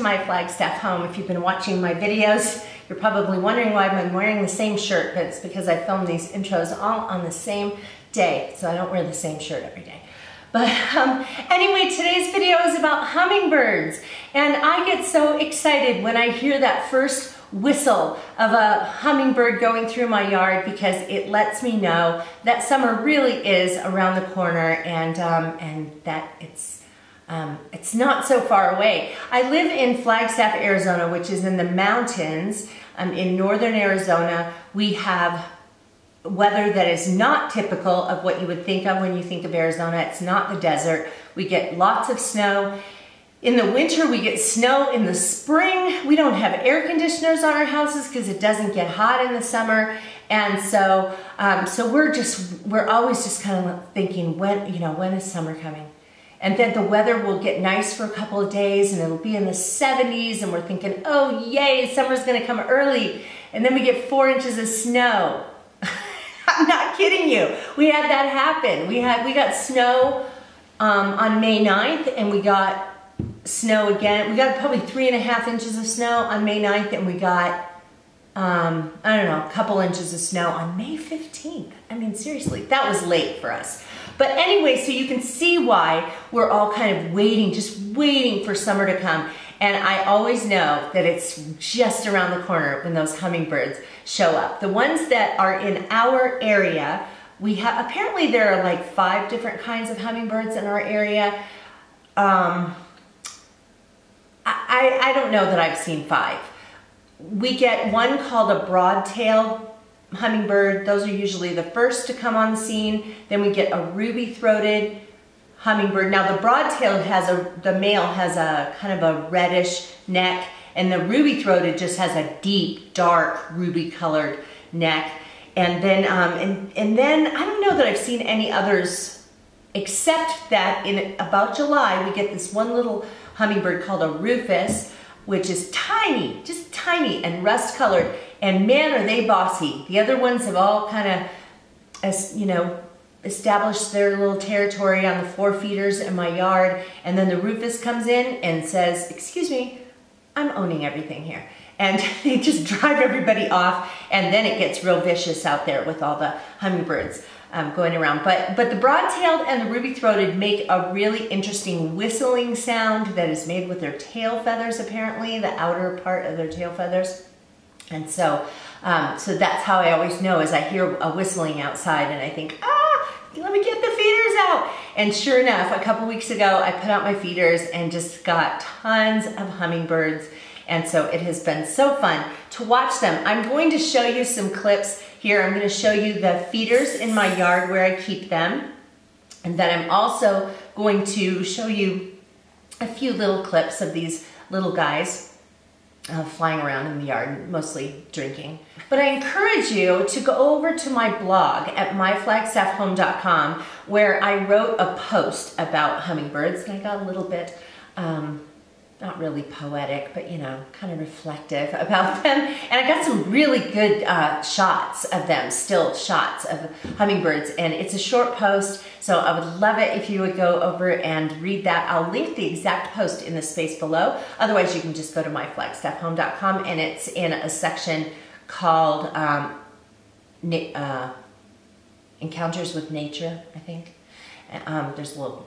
is My Flagstaff Home. If you've been watching my videos, you're probably wondering why I'm wearing the same shirt, but it's because I film these intros all on the same day, so I don't wear the same shirt every day. But anyway, today's video is about hummingbirds, and I get so excited when I hear that first whistle of a hummingbird going through my yard, because it lets me know that summer really is around the corner, and that it's not so far away. I live in Flagstaff, Arizona, which is in the mountains in Northern Arizona. We have weather that is not typical of what you would think of when you think of Arizona. It's not the desert. We get lots of snow. In the winter, we get snow. In the spring, we don't have air conditioners on our houses because it doesn't get hot in the summer. And so, we're always just kind of thinking, when is summer coming? And then the weather will get nice for a couple of days, and it'll be in the 70s, and we're thinking, oh yay, summer's gonna come early. And then we get 4 inches of snow. I'm not kidding you. We had that happen. We got snow on May 9th, and we got snow again. We got probably 3.5 inches of snow on May 9th, and we got, I don't know, a couple inches of snow on May 15th. I mean, seriously, that was late for us. But anyway, so you can see why we're all kind of waiting, just waiting for summer to come. And I always know that it's just around the corner when those hummingbirds show up. The ones that are in our area, we have, apparently there are like 5 different kinds of hummingbirds in our area. I don't know that I've seen 5. We get one called a broad-tailed hummingbird. Those are usually the first to come on scene. Then we get a ruby-throated hummingbird. Now the broad-tailed the male has a kind of a reddish neck, and the ruby-throated just has a deep, dark, ruby-colored neck. And then, and then I don't know that I've seen any others, except that in about July we get this one little hummingbird called a rufous, which is tiny, just tiny and rust-colored. And man, are they bossy. The other ones have all kind of, established their little territory on the 4-feeders in my yard. And then the rufous comes in and says, excuse me, I'm owning everything here. And they just drive everybody off. And then it gets real vicious out there with all the hummingbirds going around. But the broad-tailed and the ruby-throated make a really interesting whistling sound that is made with their tail feathers, apparently, the outer part of their tail feathers. And so, so that's how I always know, is I hear a whistling outside and I think, let me get the feeders out. And sure enough, a couple weeks ago, I put out my feeders and just got tons of hummingbirds. And so it has been so fun to watch them. I'm going to show you some clips here. I'm going to show you the feeders in my yard where I keep them. And then I'm also going to show you a few little clips of these little guys flying around in the yard, mostly drinking. But I encourage you to go over to my blog at myflagstaffhome.com, where I wrote a post about hummingbirds, and I got a little bit, not really poetic, but kind of reflective about them. And I got some really good shots of them, still shots of hummingbirds. And it's a short post, so I would love it if you would go over and read that. I'll link the exact post in the space below. Otherwise, you can just go to myflagstaffhome.com, and it's in a section called Encounters with Nature, I think. There's a little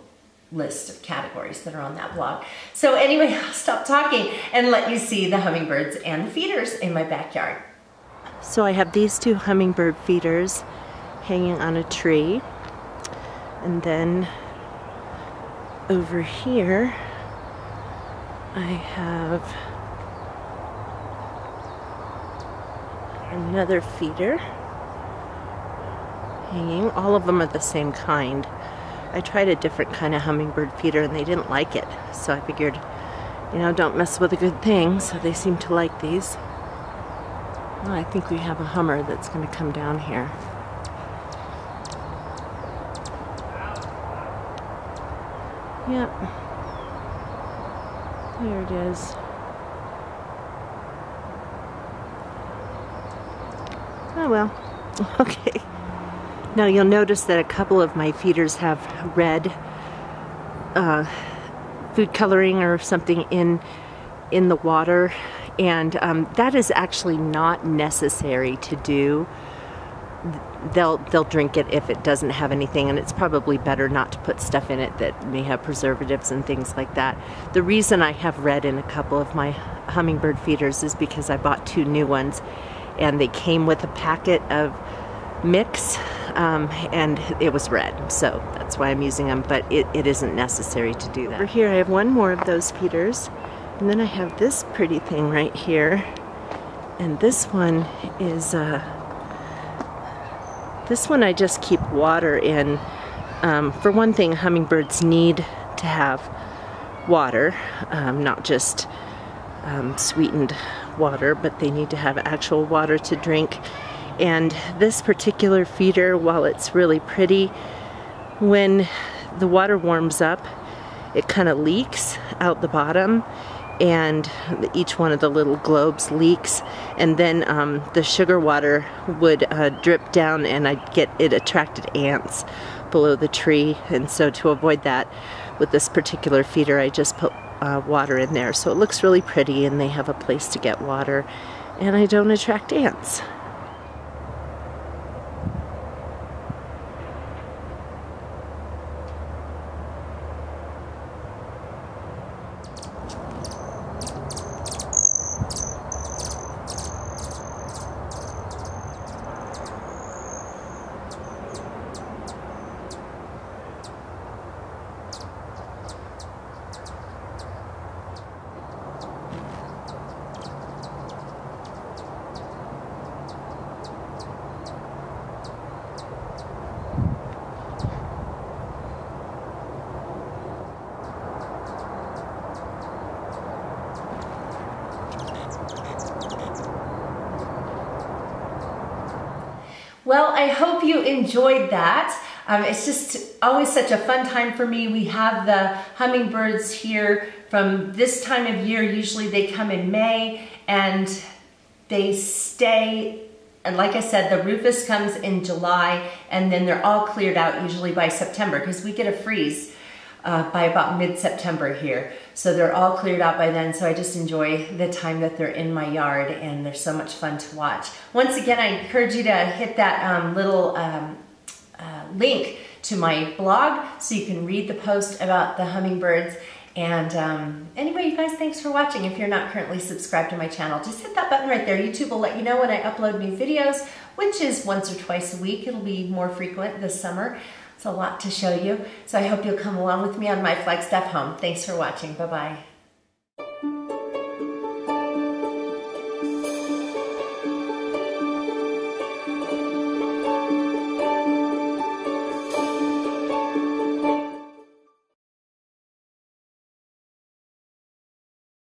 list of categories that are on that blog. So anyway, I'll stop talking and let you see the hummingbirds and the feeders in my backyard. So I have these 2 hummingbird feeders hanging on a tree. And then over here, I have another feeder hanging. All of them are the same kind. I tried a different kind of hummingbird feeder and they didn't like it. So I figured, don't mess with a good thing. So they seem to like these. Well, I think we have a hummer that's going to come down here. Yep. There it is. Oh well. Okay. Now you'll notice that a couple of my feeders have red food coloring or something in in the water, and that is actually not necessary to do. They'll drink it if it doesn't have anything, and it's probably better not to put stuff in it that may have preservatives and things like that. The reason I have red in a couple of my hummingbird feeders is because I bought 2 new ones, and they came with a packet of mix, and it was red, so that's why I'm using them, but it isn't necessary to do that. Over here I have one more of those feeders, and then I have this pretty thing right here, and this one is this one I just keep water in. For one thing, hummingbirds need to have water, not just sweetened water, but they need to have actual water to drink. And this particular feeder, while it's really pretty, when the water warms up, it kind of leaks out the bottom, and each one of the little globes leaks, and then the sugar water would drip down, and it attracted ants below the tree. And so to avoid that, with this particular feeder, I just put water in there, so it looks really pretty, and they have a place to get water, and I don't attract ants. Well, I hope you enjoyed that. It's just always such a fun time for me. We have the hummingbirds here from this time of year. Usually they come in May, and they stay, and like I said, the rufous comes in July, and then they're all cleared out usually by September, because we get a freeze by about mid-September here. So they're all cleared out by then, so I just enjoy the time that they're in my yard, and they're so much fun to watch. Once again, I encourage you to hit that little link to my blog so you can read the post about the hummingbirds. And anyway, you guys, thanks for watching. If you're not currently subscribed to my channel, just hit that button right there. YouTube will let you know when I upload new videos, which is once or twice a week. It'll be more frequent this summer. It's a lot to show you, so I hope you'll come along with me on My Flagstaff Home. Thanks for watching. Bye-bye.